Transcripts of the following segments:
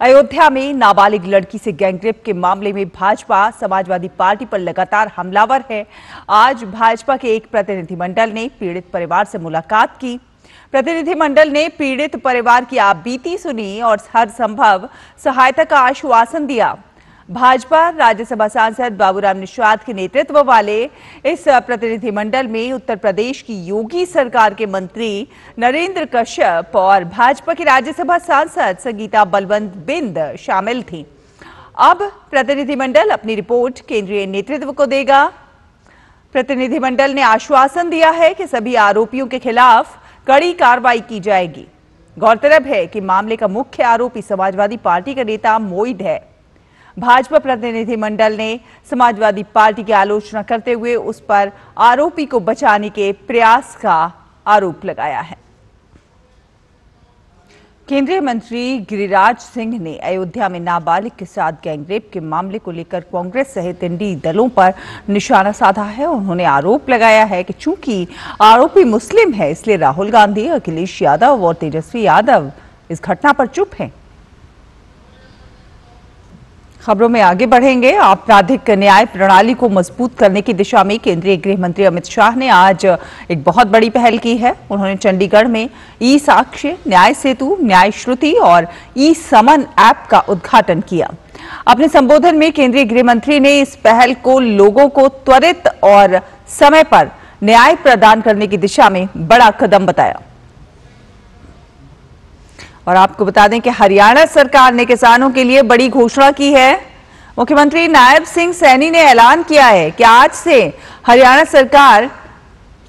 अयोध्या में नाबालिग लड़की से गैंगरेप के मामले में भाजपा समाजवादी पार्टी पर लगातार हमलावर है। आज भाजपा के एक प्रतिनिधिमंडल ने पीड़ित परिवार से मुलाकात की। प्रतिनिधिमंडल ने पीड़ित परिवार की आपबीती सुनी और हर संभव सहायता का आश्वासन दिया। भाजपा राज्यसभा सांसद बाबूराम निषाद के नेतृत्व वाले इस प्रतिनिधिमंडल में उत्तर प्रदेश की योगी सरकार के मंत्री नरेंद्र कश्यप और भाजपा की राज्यसभा सांसद संगीता बलवंत बिंद शामिल थी। अब प्रतिनिधिमंडल अपनी रिपोर्ट केंद्रीय नेतृत्व को देगा। प्रतिनिधिमंडल ने आश्वासन दिया है कि सभी आरोपियों के खिलाफ कड़ी कार्रवाई की जाएगी। गौरतलब है कि मामले का मुख्य आरोपी समाजवादी पार्टी का नेता मोइड है। भाजपा प्रतिनिधिमंडल ने समाजवादी पार्टी की आलोचना करते हुए उस पर आरोपी को बचाने के प्रयास का आरोप लगाया है। केंद्रीय मंत्री गिरिराज सिंह ने अयोध्या में नाबालिग के साथ गैंगरेप के मामले को लेकर कांग्रेस सहित एनडीए दलों पर निशाना साधा है। उन्होंने आरोप लगाया है कि चूंकि आरोपी मुस्लिम है, इसलिए राहुल गांधी, अखिलेश यादव और तेजस्वी यादव इस घटना पर चुप हैं। खबरों में आगे बढ़ेंगे। आपराधिक न्याय प्रणाली को मजबूत करने की दिशा में केंद्रीय गृह मंत्री अमित शाह ने आज एक बहुत बड़ी पहल की है। उन्होंने चंडीगढ़ में ई साक्ष्य, न्याय सेतु, न्याय श्रुति और ई समन ऐप का उद्घाटन किया। अपने संबोधन में केंद्रीय गृह मंत्री ने इस पहल को लोगों को त्वरित और समय पर न्याय प्रदान करने की दिशा में बड़ा कदम बताया। और आपको बता दें कि हरियाणा सरकार ने किसानों के लिए बड़ी घोषणा की है। मुख्यमंत्री नायब सिंह सैनी ने ऐलान किया है कि आज से हरियाणा सरकार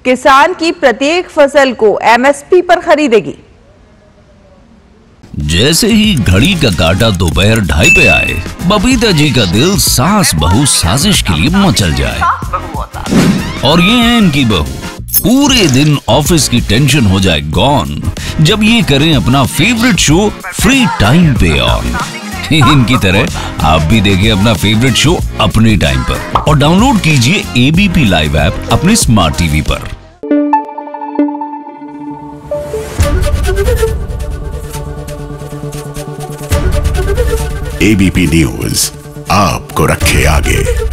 किसान की प्रत्येक फसल को एमएसपी पर खरीदेगी। जैसे ही घड़ी का काटा दोपहर 2:30 पे आए, बबीता जी का दिल सास बहू साजिश के लिए मचल जाए। और ये है इनकी बहू। पूरे दिन ऑफिस की टेंशन हो जाए गॉन जब ये करें अपना फेवरेट शो फ्री टाइम पे ऑन। इनकी तरह आप भी देखिए अपना फेवरेट शो अपने टाइम पर और डाउनलोड कीजिए एबीपी लाइव ऐप अपने स्मार्ट टीवी पर। एबीपी न्यूज़ आपको रखे आगे।